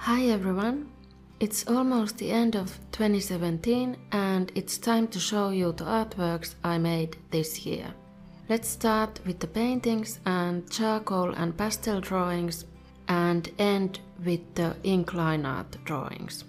Hi everyone, it's almost the end of 2017 and it's time to show you the artworks I made this year. Let's start with the paintings and charcoal and pastel drawings and end with the inkline art drawings.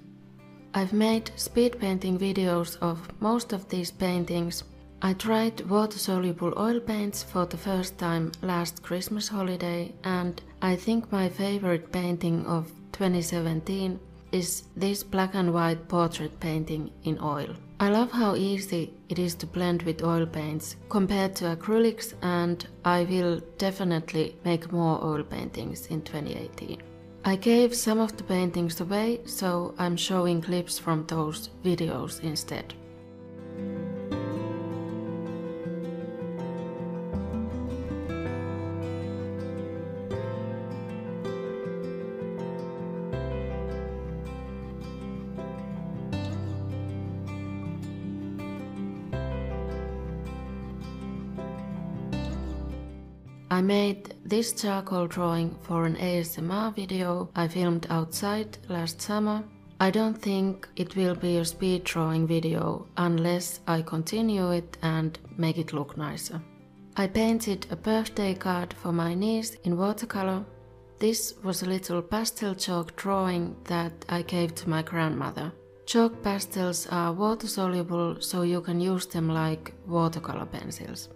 I've made speed painting videos of most of these paintings. I tried water-soluble oil paints for the first time last Christmas holiday, and I think my favorite painting of 2017 is this black and white portrait painting in oil. I love how easy it is to blend with oil paints compared to acrylics, and I will definitely make more oil paintings in 2018. I gave some of the paintings away, so I'm showing clips from those videos instead. I made this charcoal drawing for an ASMR video I filmed outside last summer. I don't think it will be a speed drawing video unless I continue it and make it look nicer. I painted a birthday card for my niece in watercolor. This was a little pastel chalk drawing that I gave to my grandmother. Chalk pastels are water-soluble, so you can use them like watercolor pencils.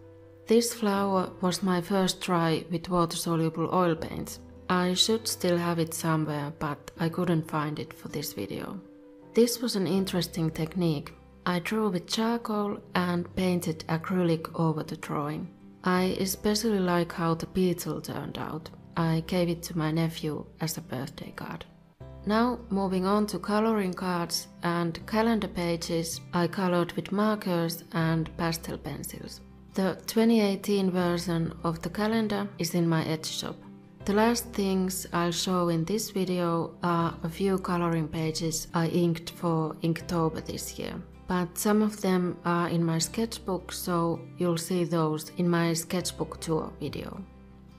This flower was my first try with water-soluble oil paints. I should still have it somewhere, but I couldn't find it for this video. This was an interesting technique. I drew with charcoal and painted acrylic over the drawing. I especially like how the beetle turned out. I gave it to my nephew as a birthday card. Now moving on to coloring cards and calendar pages, I colored with markers and pastel pencils. The 2018 version of the calendar is in my Etsy shop. The last things I'll show in this video are a few coloring pages I inked for Inktober this year. But some of them are in my sketchbook, so you'll see those in my sketchbook tour video.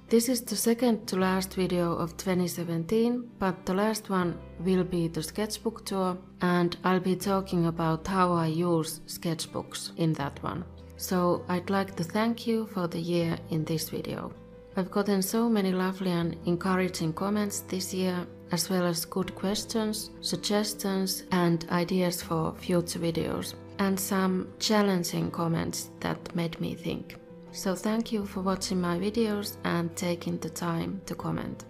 This is the second to last video of 2017, but the last one will be the sketchbook tour, and I'll be talking about how I use sketchbooks in that one. So I'd like to thank you for the year in this video. I've gotten so many lovely and encouraging comments this year, as well as good questions, suggestions and ideas for future videos, and some challenging comments that made me think. So thank you for watching my videos and taking the time to comment.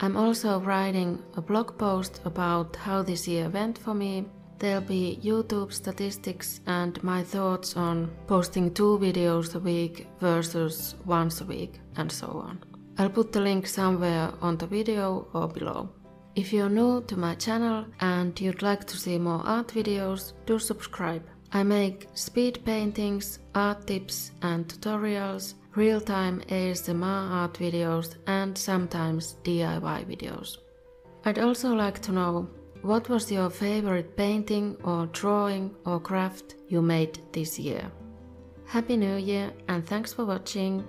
I'm also writing a blog post about how this year went for me. There'll be YouTube statistics and my thoughts on posting 2 videos a week versus once a week and so on. I'll put the link somewhere on the video or below. If you're new to my channel and you'd like to see more art videos, do subscribe. I make speed paintings, art tips and tutorials, real-time ASMR art videos and sometimes DIY videos. I'd also like to know, what was your favorite painting or drawing or craft you made this year? Happy New Year and thanks for watching!